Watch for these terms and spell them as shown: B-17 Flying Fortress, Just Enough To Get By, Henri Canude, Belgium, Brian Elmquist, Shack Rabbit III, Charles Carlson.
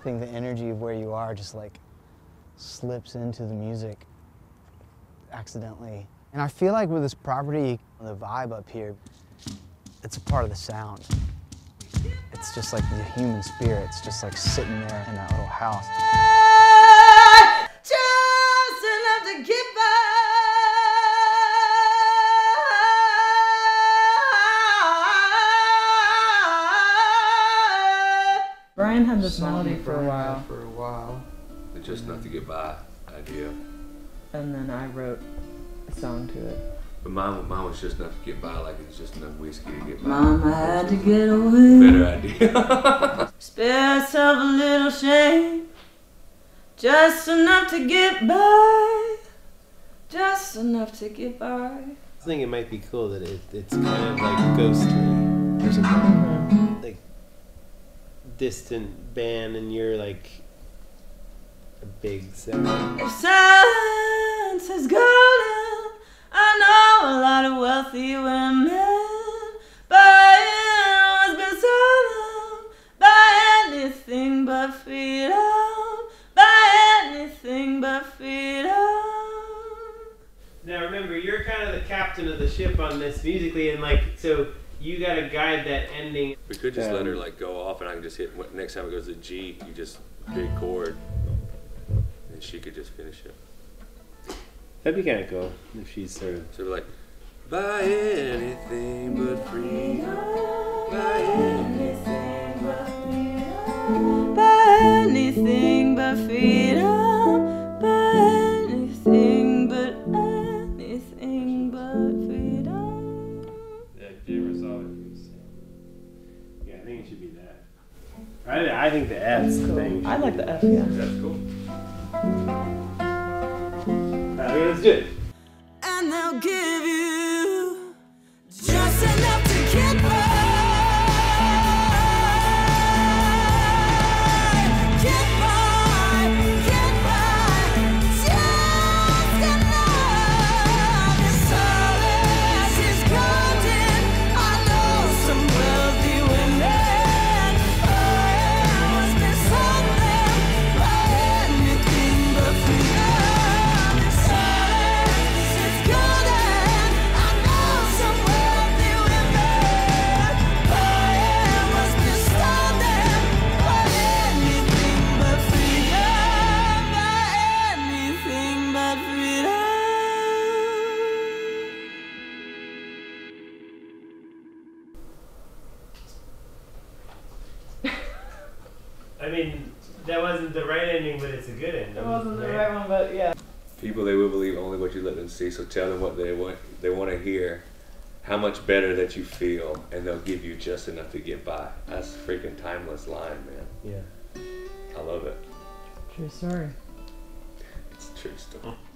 I think the energy of where you are just like slips into the music accidentally. And I feel like with this property, the vibe up here, it's a part of the sound. It's just like the human spirit. It's just like sitting there in that little house. Just enough to get by. Brian had this melody for a while. It's just enough to get by idea. And then I wrote a song to it. But mine was just enough to get by, like it's just enough whiskey to get by. Mama had to get away. Better idea. Spare yourself a little shame. Just enough to get by. Just enough to get by. I think it might be cool that it's kind of like ghostly. There's a like distant band and you're like a big sound. If silence is golden, I know a lot of wealthy women, buying what's been sold, buy anything but freedom, buy anything but freedom. Now remember, you're kind of the captain of the ship on this musically, and like, so you gotta guide that ending. We could just let her like go off, and I can just hit, next time it goes to G, you just big chord, and she could just finish it. That'd be kind of cool if she's sort of like, buy anything but freedom, buy anything but freedom, buy anything but freedom, buy anything but freedom. Yeah, if you resolve it, you can. Yeah, I think it should be that. I think the F's the thing. I like the F, yeah. That's cool. Let's do it. And they'll give you just enough to get by. Get by, get by. Just enough. Solace is golden. I know some wealthy women. I was beside them by anything but freedom. I mean, that wasn't the right ending, but it's a good ending. It wasn't the right one, but yeah. People, they will believe only what you let them see, so tell them what they want to hear, how much better that you feel, and they'll give you just enough to get by. That's a freaking timeless line, man. Yeah. I love it. True story. It's a true story.